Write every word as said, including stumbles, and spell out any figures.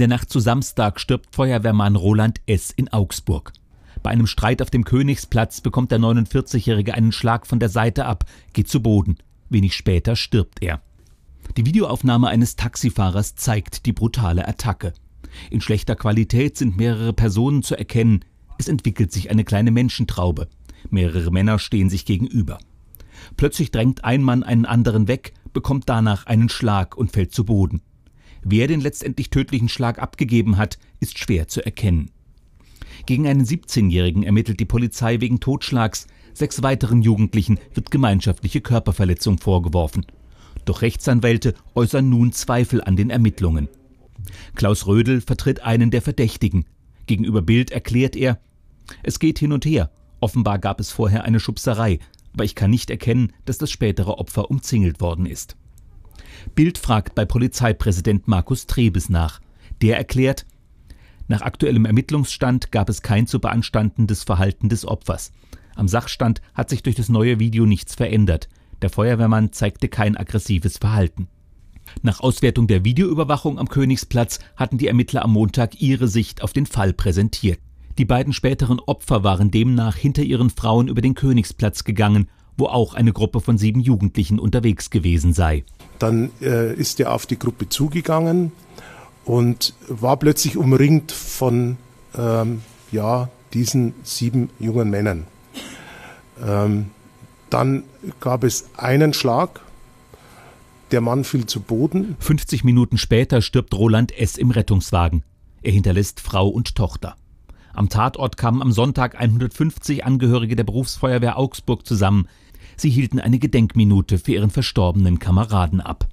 der Nacht zu Samstag stirbt Feuerwehrmann Roland S. in Augsburg. Bei einem Streit auf dem Königsplatz bekommt der neunundvierzigjährige einen Schlag von der Seite ab, geht zu Boden. Wenig später stirbt er. Die Videoaufnahme eines Taxifahrers zeigt die brutale Attacke. In schlechter Qualität sind mehrere Personen zu erkennen. Es entwickelt sich eine kleine Menschentraube. Mehrere Männer stehen sich gegenüber. Plötzlich drängt ein Mann einen anderen weg, bekommt danach einen Schlag und fällt zu Boden. Wer den letztendlich tödlichen Schlag abgegeben hat, ist schwer zu erkennen. Gegen einen siebzehnjährigen ermittelt die Polizei wegen Totschlags. Sechs weiteren Jugendlichen wird gemeinschaftliche Körperverletzung vorgeworfen. Doch Rechtsanwälte äußern nun Zweifel an den Ermittlungen. Klaus Rödel vertritt einen der Verdächtigen. Gegenüber BILD erklärt er, es geht hin und her. Offenbar gab es vorher eine Schubserei, aber ich kann nicht erkennen, dass das spätere Opfer umzingelt worden ist. BILD fragt bei Polizeipräsident Markus Trebes nach. Der erklärt, nach aktuellem Ermittlungsstand gab es kein zu beanstandendes Verhalten des Opfers. Am Sachstand hat sich durch das neue Video nichts verändert. Der Feuerwehrmann zeigte kein aggressives Verhalten. Nach Auswertung der Videoüberwachung am Königsplatz hatten die Ermittler am Montag ihre Sicht auf den Fall präsentiert. Die beiden späteren Opfer waren demnach hinter ihren Frauen über den Königsplatz gegangen, wo auch eine Gruppe von sieben Jugendlichen unterwegs gewesen sei. Dann äh, ist er auf die Gruppe zugegangen und war plötzlich umringt von ähm, ja, diesen sieben jungen Männern. Ähm, dann gab es einen Schlag. Der Mann fiel zu Boden. fünfzig Minuten später stirbt Roland S. im Rettungswagen. Er hinterlässt Frau und Tochter. Am Tatort kamen am Sonntag hundertfünfzig Angehörige der Berufsfeuerwehr Augsburg zusammen. Sie hielten eine Gedenkminute für ihren verstorbenen Kameraden ab.